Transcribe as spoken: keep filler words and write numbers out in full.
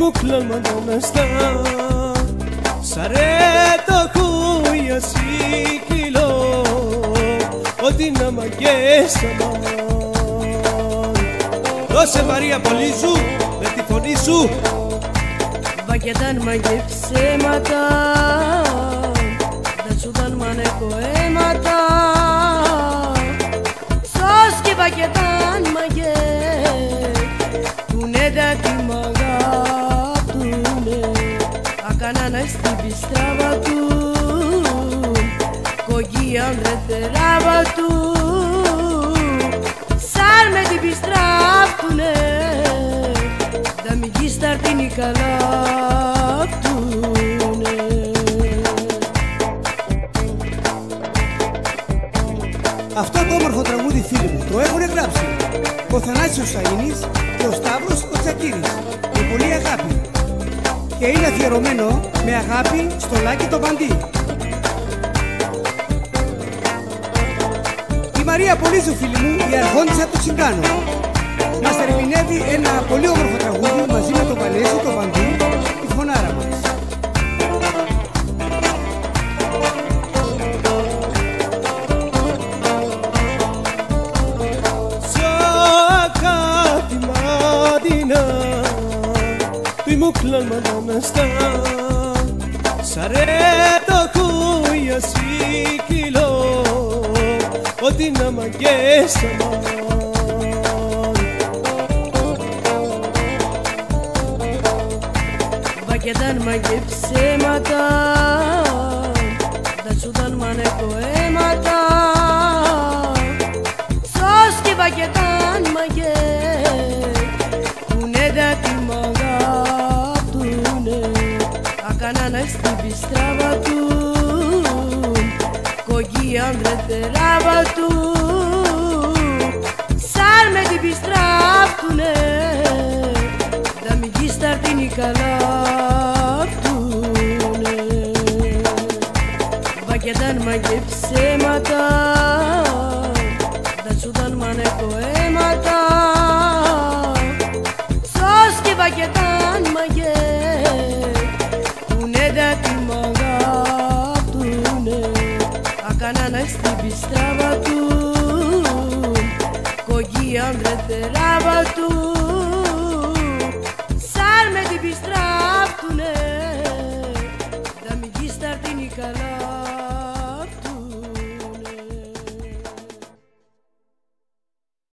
muklamadan asta sareto kuya sikilo odina magesama Δώσε Μαρία Πολύζου με τη φωνή σου Bakentan magke cemata da sudan mane poemata sos ke bakentan magke tune da dimaga tune akana nasti bistrava tu kogian reterava tu sar me di bistrava tune da mi gistar tini kala Αυτό το όμορφο τραγούδι, φίλοι μου, το έχουν γράψει ο Θανάσης ο Σαΐνης και ο Σταύρος ο Τσακύρης με πολύ αγάπη και είναι αφιερωμένο με αγάπη στο Λάκη το Παντή. Η Μαρία Πολύζου, φίλοι μου, η αρχόντισσα του Τσιγκάνου, μας ερμηνεύει ένα πολύ όμορφο τραγούδι μαζί με τον Παλέζο, το Παντή, τη φωνάρα μας. Muklamadan asta sareto kuya sikilo odina magesama Bakentan magke cemata da sudan mane poemata sos ke Bakentan magke tune da dimaga Κανάνα στην πιστράβα του, κογγεί άντρα τεράβα του. Σαν με την πιστράβα του, ναι, τα μυγή στα αρτίνη καλά του, ναι. Bakentan magke cemata, da sudan mane poemata, sos ke Bakentan magke Κανάνα στην πιστράβα του, κογγεί άντρα τεράβα του. Σαν με την πιστράβα του, ναι, τα μυγή στα αρτίνη καλά.